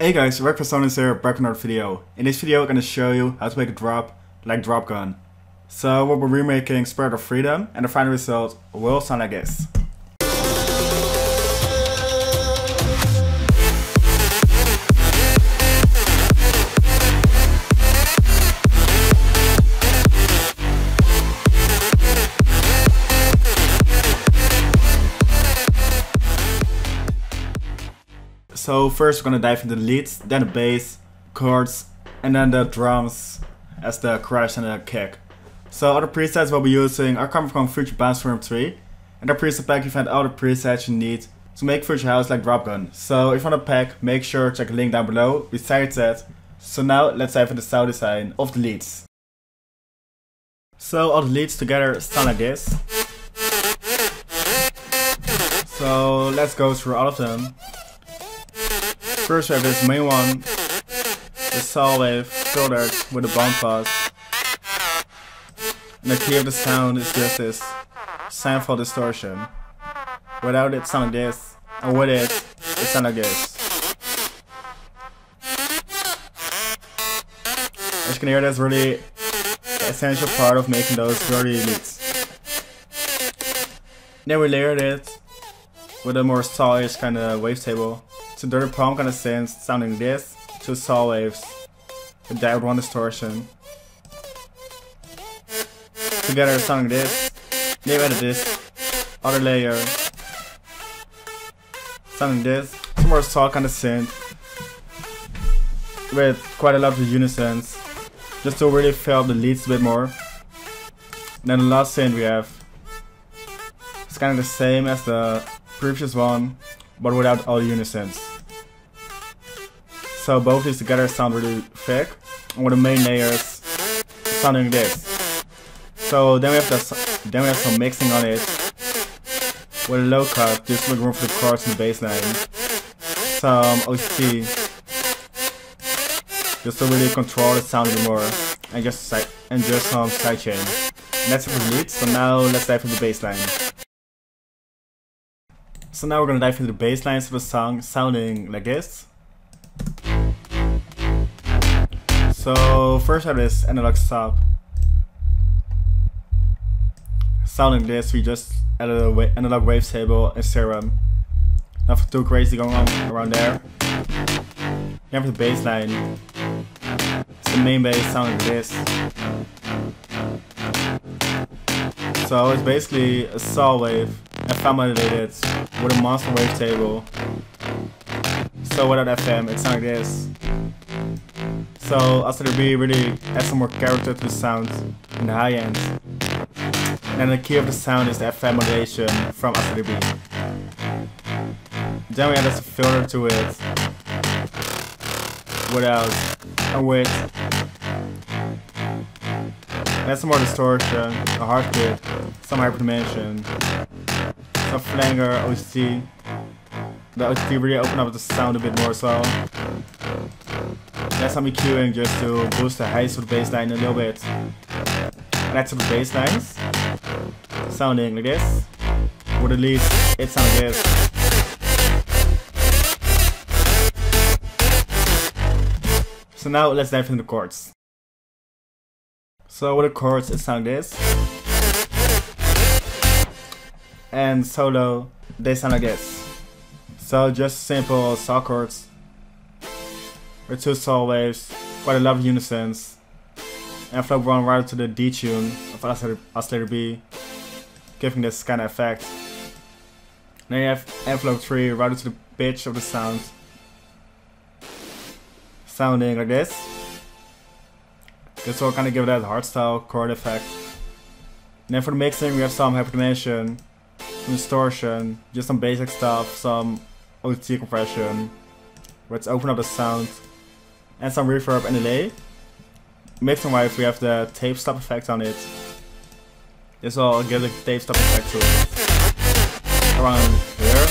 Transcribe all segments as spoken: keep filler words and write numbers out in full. Hey guys, Rekfusonis here, back with another video. In this video I'm gonna show you how to make a drop like Dropgun. So we'll be remaking Spirit of Freedom and the final result will sound like this. So first we're gonna dive into the leads, then the bass, chords, and then the drums as the crash and the kick. So all the presets we'll be using are coming from Future Bounce Vol. three, and the preset pack you find all the presets you need to make future house like Dropgun. So if you want a pack, make sure to check the link down below besides that. So now let's dive into the sound design of the leads. So all the leads together sound like this. So let's go through all of them. First we have this main one, the saw wave filtered with a bump pass, and the key of the sound is just this sample distortion. Without it sound like this, and with it, it sound like this. As you can hear, that's really the essential part of making those dirty beats. Then we layered it with a more saw-ish kind of wavetable. So dirty palm kind of sense, sounding this, two saw waves, with that one distortion. Together sounding this, then we added this, other layer, sounding this, some more saw kind of synth, with quite a lot of unisons, just to really fill up the leads a bit more. And then the last synth we have, it's kind of the same as the previous one, but without all the unisons. So both these together sound really thick, and with the main layers sounding like this. So then we have the, then we have some mixing on it with a low cut, just to make room for the chords and the bass line. Some O C T, just to really control the sound a bit more, and just side, and just some sidechain. And that's it for the lead. So now let's dive into the bass line. So now we're gonna dive into the bass lines of the song, sounding like this. So first I have this analog sub. Sounding this, we just added a wa analog wavetable and Serum. Nothing too crazy going on around there. Then we have the bass line. It's the main bass sounding like this. So it's basically a saw wave and modulated with a monster wave table. So without F M, it sounds like this. So also the B really adds some more character to the sound in the high end. And the key of the sound is the F M modulation from also the B. Then we add a filter to it without a width. Add some more distortion, a heartbeat, some hyperdimension. Some flanger, O C T. The O C T really opened up the sound a bit more, so that's some EQing just to boost the highs of the bass line a little bit. That's the bass lines sounding like this. With the least, it sounds like this. So now let's dive into the chords. So with the chords, it sounds like this. And solo, they sound like this. So just simple saw chords with two saw waves, quite a lot of unisons, and flip one right to the D tune of oscillator B, giving this kind of effect. And then you have envelope three right to the pitch of the sound, sounding like this. This will kind of give that hardstyle chord effect. And then for the mixing, we have some hyperdimension, distortion, just some basic stuff, some O C T compression, let's open up the sound, and some reverb and delay. Mixing wise, we have the tape stop effect on it. This will give the tape stop effect to it around here.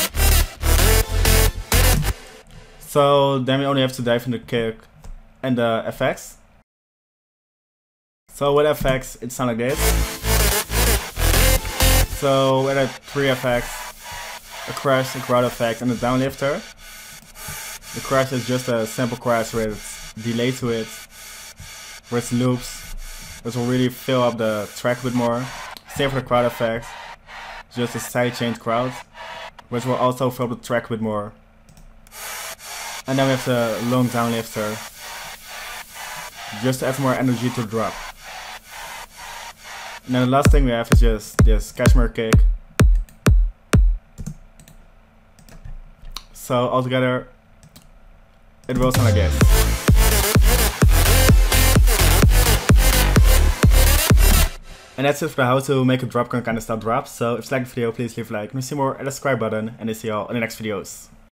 So then we only have to dive into the kick and the effects. So with effects, it sounds like this. So we had three effects, a crash, a crowd effect, and a downlifter. the crash is just a simple crash where it's delay to it, where it's loops, which will really fill up the track a bit more. Same for the crowd effect, just a side change crowd, which will also fill up the track a bit more. And then we have the long downlifter, just to add more energy to the drop. And then the last thing we have is just this cashmere kick. So altogether, it will sound like this. And that's it for how to make a Dropgun kind of style drop. So if you like the video, please leave a like, and see more at the subscribe button, and I see you all in the next videos.